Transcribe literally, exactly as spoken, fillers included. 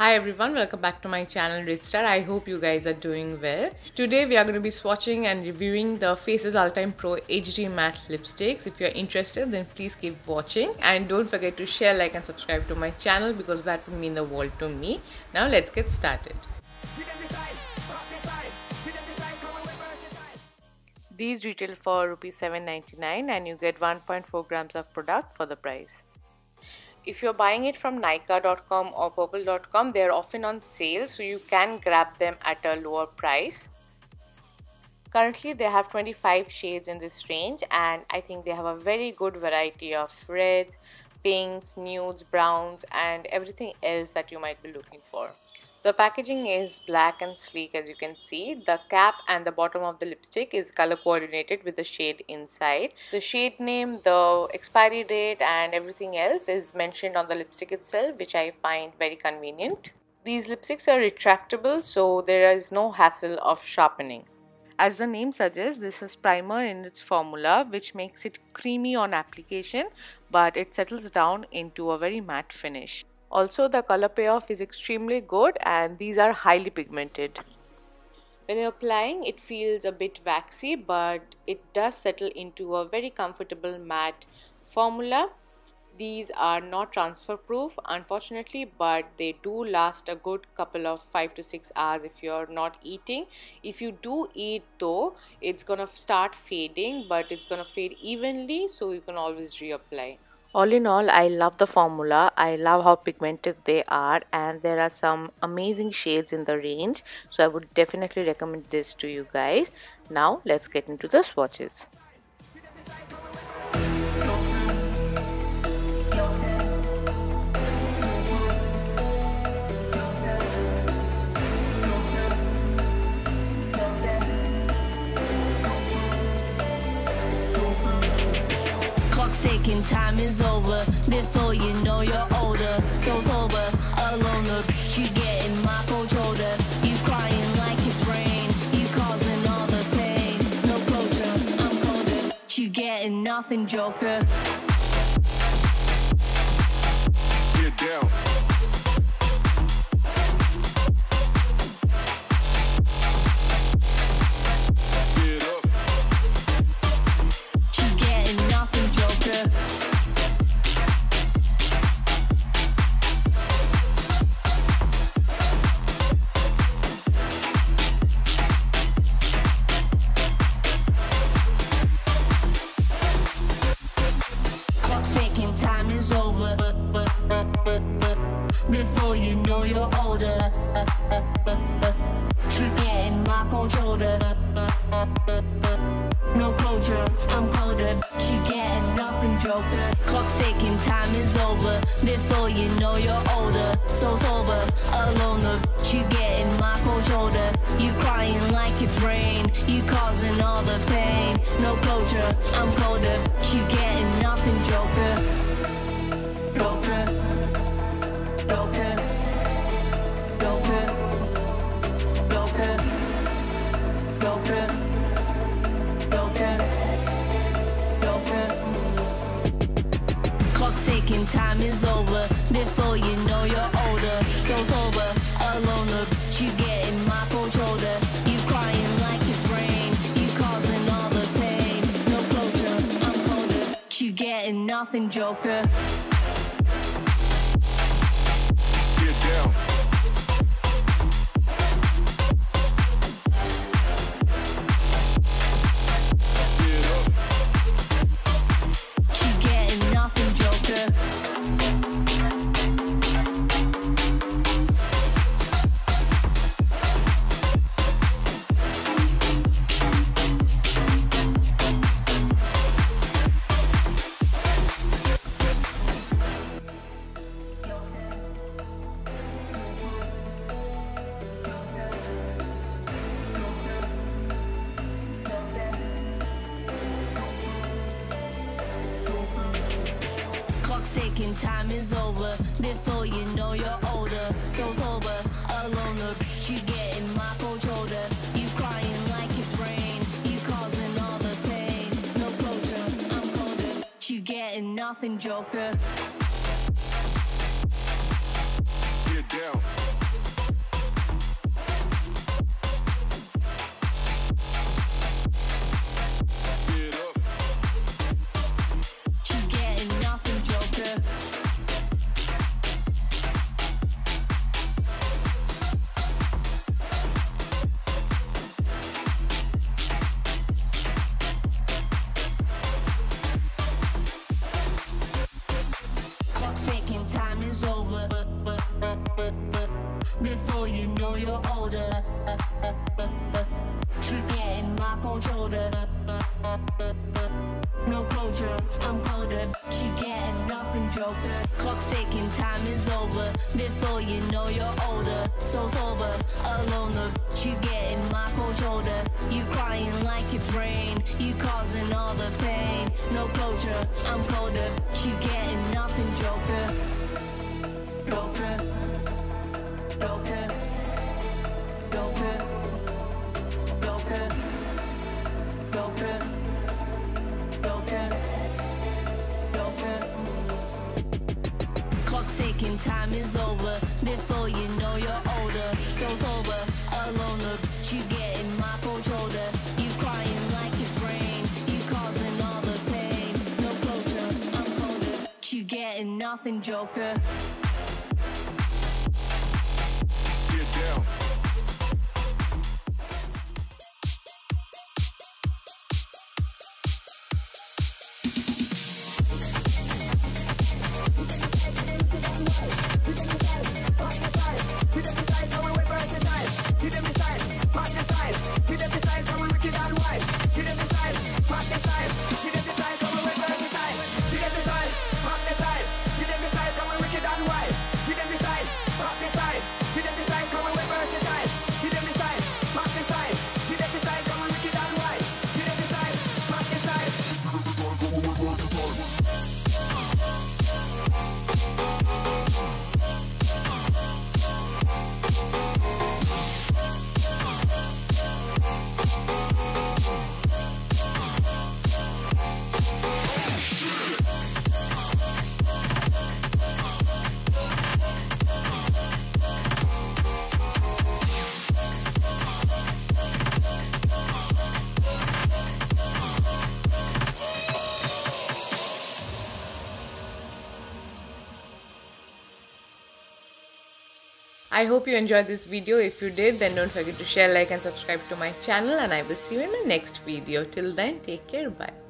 Hi everyone, welcome back to my channel RitzStar. I hope you guys are doing well. Today we are going to be swatching and reviewing the Faces Ultime Pro H D Matte Lipsticks. If you are interested, then please keep watching and don't forget to share, like and subscribe to my channel because that would mean the world to me. Now let's get started. These retail for seven ninety-nine rupees and you get one point four grams of product for the price. If you're buying it from Nykaa dot com or purple dot com, they're often on sale, so you can grab them at a lower price. Currently, they have twenty-five shades in this range, and I think they have a very good variety of reds, pinks, nudes, browns, and everything else that you might be looking for. The packaging is black and sleek, as you can see. The cap and the bottom of the lipstick is color coordinated with the shade inside. The shade name, the expiry date and everything else is mentioned on the lipstick itself, which I find very convenient. These lipsticks are retractable, so there is no hassle of sharpening. As the name suggests, this is primer in its formula, which makes it creamy on application, but it settles down into a very matte finish. Also, the color payoff is extremely good and these are highly pigmented. When you're applying, it feels a bit waxy, but it does settle into a very comfortable matte formula. These are not transfer proof, unfortunately, but they do last a good couple of five to six hours if you're not eating. If you do eat though, it's gonna start fading, but it's gonna fade evenly, so you can always reapply. All in all, I love the formula. I love how pigmented they are and there are some amazing shades in the range. So I would definitely recommend this to you guys. Now let's get into the swatches. Taking time is over before you know you're older. So sober, alone, you getting my coach holder. You crying like it's rain. You causing all the pain. No closure, I'm colder. You getting nothing, Joker. Get down. Before you know you're older, you're getting my cold shoulder. No closure, I'm colder. You're getting nothing, Joker. Clock's ticking, time is over. Before you know you're older, so sober, alone. You're getting my cold shoulder. You crying like it's rain. You causing all the pain. No closure, I'm colder. You're getting nothing, Joker. Time is over before you know you're older. So sober, alone, you getting my cold shoulder. You crying like it's rain. You causing all the pain. No closure, I'm colder. You getting nothing, Joker. Get down. Time is over before you know you're older. So sober, alone, you getting my cold shoulder. You crying like it's rain. You causing all the pain. No closure, I'm colder. You getting nothing, Joker. Get down. No closure, I'm colder. She getting up and joker. Clock's ticking, time is over. Before you know you're older. So sober, alone look. She getting my cold shoulder. You crying like it's rain. You causing all the pain. No closure, I'm colder. She getting up and joker. Joker. Joker. Joker. Joker. Joker. Joker. Joker. Clock ticking, time is over. Before you know you're older. So sober, alone look. You getting my cold shoulder. You crying like it's rain. You causing all the pain. No closure, I'm colder. You getting nothing, joker. Get down. I hope you enjoyed this video. If you did, then don't forget to share, like and subscribe to my channel, and I will see you in my next video. Till then, take care, bye.